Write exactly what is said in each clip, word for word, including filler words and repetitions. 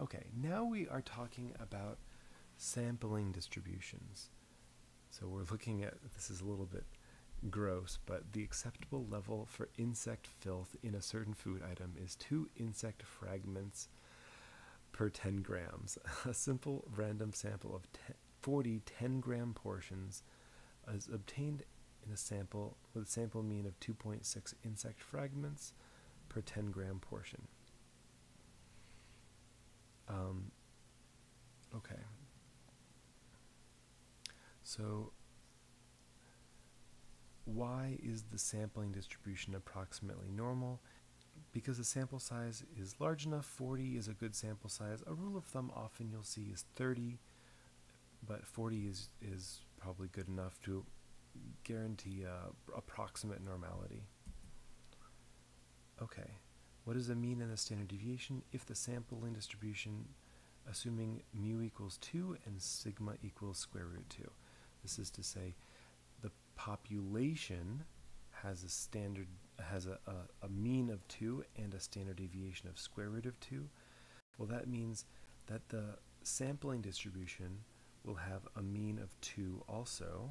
Okay, now we are talking about sampling distributions. So we're looking at, this is a little bit gross, but the acceptable level for insect filth in a certain food item is two insect fragments per ten grams. A simple random sample of forty ten gram portions is obtained in a sample with a sample mean of two point six insect fragments per ten gram portion. Um, okay. So why is the sampling distribution approximately normal? Because the sample size is large enough, forty is a good sample size. A rule of thumb often you'll see is thirty, but forty is, is probably good enough to guarantee uh, approximate normality. Okay, what is the mean and the standard deviation? If the sampling distribution, assuming mu equals two and sigma equals square root two. This is to say the population has a standard, has a, a, a mean of two and a standard deviation of square root of two. Well, that means that the sampling distribution will have a mean of two also.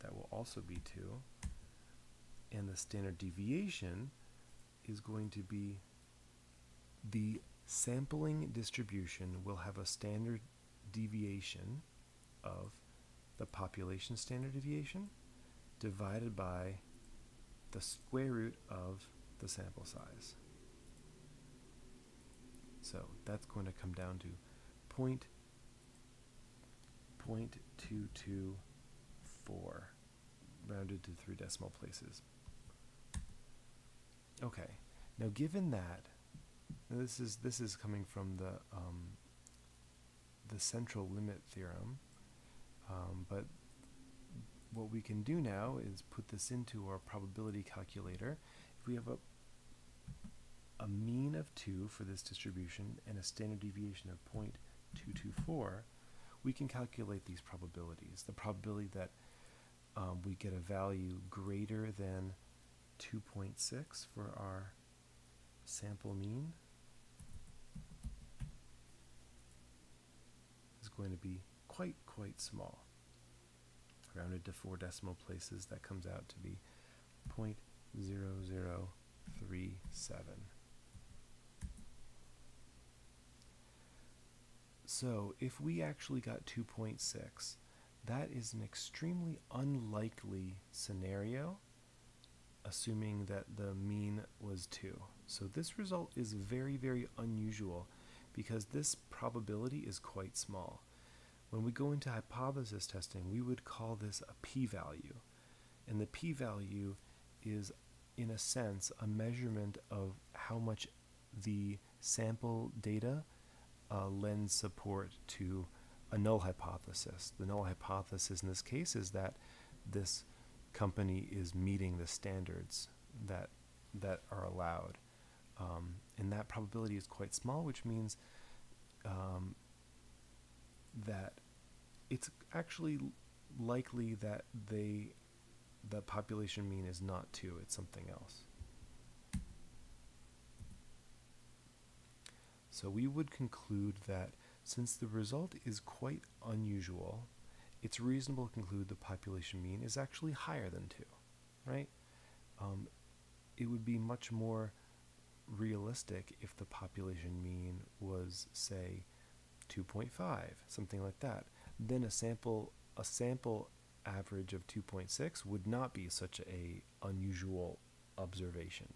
That will also be two. And the standard deviation is going to be, the sampling distribution will have a standard deviation of the population standard deviation divided by the square root of the sample size. So that's going to come down to zero point two two four, rounded to three decimal places. Okay, now given that, now this is this is coming from the um, the central limit theorem, um, but what we can do now is put this into our probability calculator. If we have a a mean of two for this distribution and a standard deviation of zero point two two four, we can calculate these probabilities. The probability that um, we get a value greater than two point six for our sample mean is going to be quite, quite small. Rounded to four decimal places, that comes out to be zero point zero zero three seven. So if we actually got two point six, that is an extremely unlikely scenario, assuming that the mean was two. So this result is very, very unusual because this probability is quite small. When we go into hypothesis testing, we would call this a p-value. And the p-value is, in a sense, a measurement of how much the sample data uh, lends support to a null hypothesis. The null hypothesis in this case is that this company is meeting the standards that that are allowed, um, and that probability is quite small, which means um, that it's actually likely that they the population mean is not two, it's something else. So we would conclude that since the result is quite unusual, it's reasonable to conclude the population mean is actually higher than two, right? Um, it would be much more realistic if the population mean was, say, two point five, something like that. Then a sample, a sample average of two point six would not be such a unusual observation.